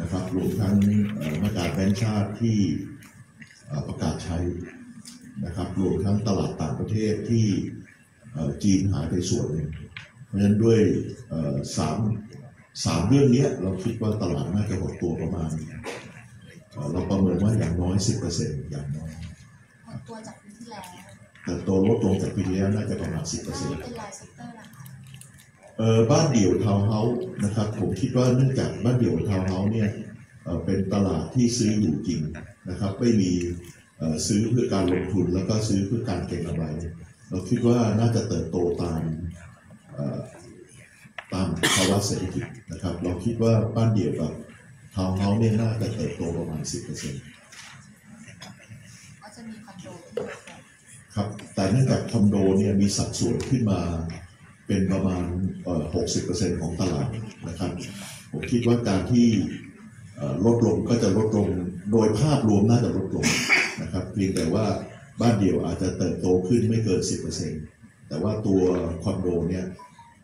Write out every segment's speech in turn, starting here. นะครับรวมทั้งมาตราแบงค์ชาติที่ประกาศใช้นะครับรวมทั้งตลาดต่างประเทศที่จีนหายไปส่วนหนึ่งเพราะฉะนั้นด้วยสามเรื่องนี้เราคิดว่าตลาดน่าจะหดตัวประมาณเราประเมินว่าอย่างน้อย 10% อย่างน้อยตัวจากปีที่แล้วแต่ตัวลดลงจากปีที่แล้วน่าจะประมาณ 10% เป็นรายเซกเตอร์ล่ะคะบ้านเดี่ยวทาวน์เฮาส์นะครับผมคิดว่าเนื่องจากบ้านเดี่ยวทาวน์เฮาส์เนี่ยเป็นตลาดที่ซื้ออยู่จริงนะครับไม่มีซื้อเพื่อการลงทุนแล้วก็ซื้อเพื่อการเก็งกำไรเราคิดว่าน่าจะเติบโตตามภาวะเศรษฐกิจนะครับเราคิดว่าบ้านเดี่ยวกับทาวน์เฮาส์เนี่ยน่าจะเติบโตประมาณ 10% ก็จะมีคอนโดที่ครับแต่เนื่องจากคอนโดเนี่ยมีสัดส่วนขึ้นมาเป็นประมาณ 60% ของตลาดนะครับผมคิดว่าการที่ลดลงก็จะลดลงโดยภาพรวมน่าจะลดลงนะครับเพียงแต่ว่าบ้านเดี่ยวอาจจะเติบโตขึ้นไม่เกิน 10% แต่ว่าตัวคอนโดเนี่ย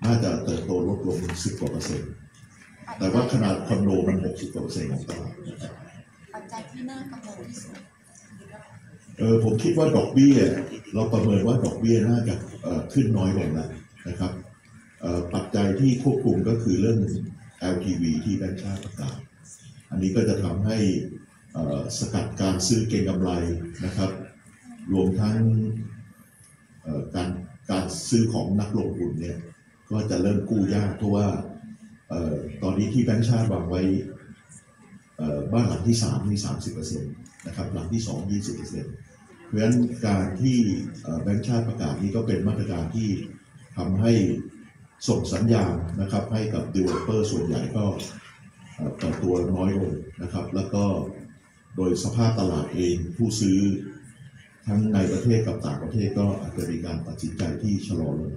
น่าจะเติบโตลดลง 10% แต่ว่าขนาดคอนโดมัน 60% ของตลาดปัจจัยที่น่ากังวลที่สุดผมคิดว่าดอกเบี้ยเราประเมินว่าดอกเบี้ยน่าจะขึ้นน้อยลงแล้วนะครับปัจจัยที่ควบคุมก็คือเรื่อง LTV ที่แบงก์ชาติประกาศอันนี้ก็จะทำให้สกัดการซื้อเก็งกำไรนะครับรวมทั้งการซื้อของนักลงทุนเนี่ยก็จะเริ่มกู้ยากเพราะว่าตอนนี้ที่แบงก์ชาติวางไว้บ้านหลังที่3มี 30% นะครับหลังที่2 20% เพราะฉะนั้นการที่แบงก์ชาติประกาศนี้ก็เป็นมาตรการที่ทำให้ส่งสัญญาณนะครับให้กับ developer ส่วนใหญ่ก็เติบโตน้อยลงนะครับแล้วก็โดยสภาพตลาดเองผู้ซื้อทั้งในประเทศกับต่างประเทศก็อาจจะมีการตัดสินใจที่ชะลอลง